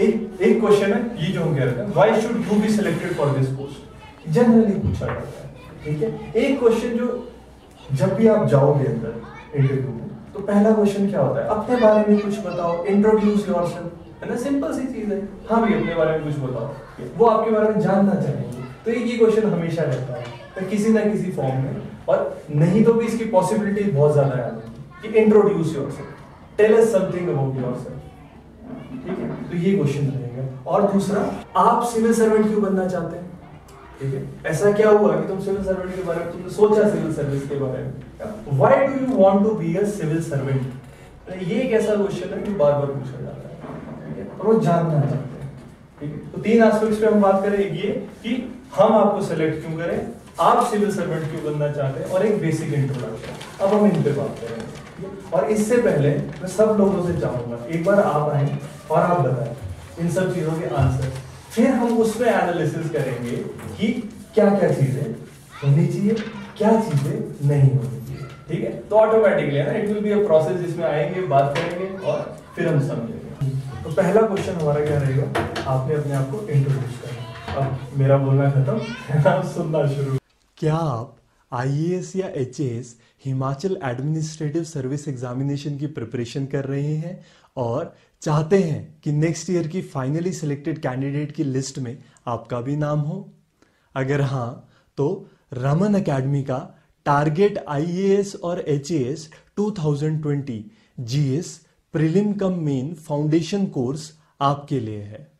एक एक क्वेश्चन है ये जो हम कह रहे हैं, why should you be selected for this post, generally पूछा जाता है, ठीक है। एक क्वेश्चन जो जब भी आप जाओगे अंदर इंटरव्यू में, तो पहला क्वेश्चन क्या होता है, अपने बारे में कुछ बताओ, इंट्रोड्यूस योरसेल्फ, है ना, सिंपल सी चीज है। हाँ भाई अपने बारे में कुछ बताओ, वो आपके बारे में जानना चाहेंगे, तो एक ये क्वेश्चन हमेशा रहता है तो किसी ना किसी फॉर्म में, और नहीं तो भी इसकी पॉसिबिलिटी बहुत ज्यादा है कि introduce yourself, Tell us something about yourself, ठीक है, तो ये क्वेश्चन रहेगा। और दूसरा, आप सिविल सर्वेंट क्यों बनना चाहते हैं, ठीक है, ऐसा क्या हुआ कि तुम सिविल सर्वेंट के बारे में तुमने सोचा, सिविल सर्विस के बारे में, why do you want to be a civil servant? ये एक ऐसा क्वेश्चन है जो बार बार पूछा जाता है, ठीक है, और वो जानना चाहते हैं, ठीक है। तो तीन एस्पेक्ट्स पे हम बात करें, ये कि हम आपको सेलेक्ट क्यों करें, आप सिविल सर्वेंट क्यों बनना चाहते हैं, और एक बेसिक इंट्रोडक्शन। अब हम इन पे बात करेंगे, और इससे पहले मैं सब लोगों से चाहूंगा एक बार आप आए और आप बताएं इन सब चीजों के आंसर, फिर हम उसमें एनालिसिस करेंगे कि क्या क्या चीजें होनी चाहिए, क्या चीजें नहीं होनी चाहिए, ठीक है। तो ऑटोमेटिकली ना it will be a process जिसमें आएंगे, बात करेंगे और फिर हम समझेंगे। तो पहला क्वेश्चन हमारा क्या रहेगा, आपने अपने आप को इंट्रोड्यूस करना। अब मेरा बोलना खत्म, सुनना शुरू। क्या आप आई ए एस या H A S Himachal administrative service examination की प्रिपरेशन कर रहे हैं और चाहते हैं कि नेक्स्ट ईयर की फाइनली सिलेक्टेड कैंडिडेट की लिस्ट में आपका भी नाम हो? अगर हाँ, तो रमन एकेडमी का टारगेट आई ए एस और एच ए एस दो हज़ार बीस G S prelim cum main foundation course आपके लिए है।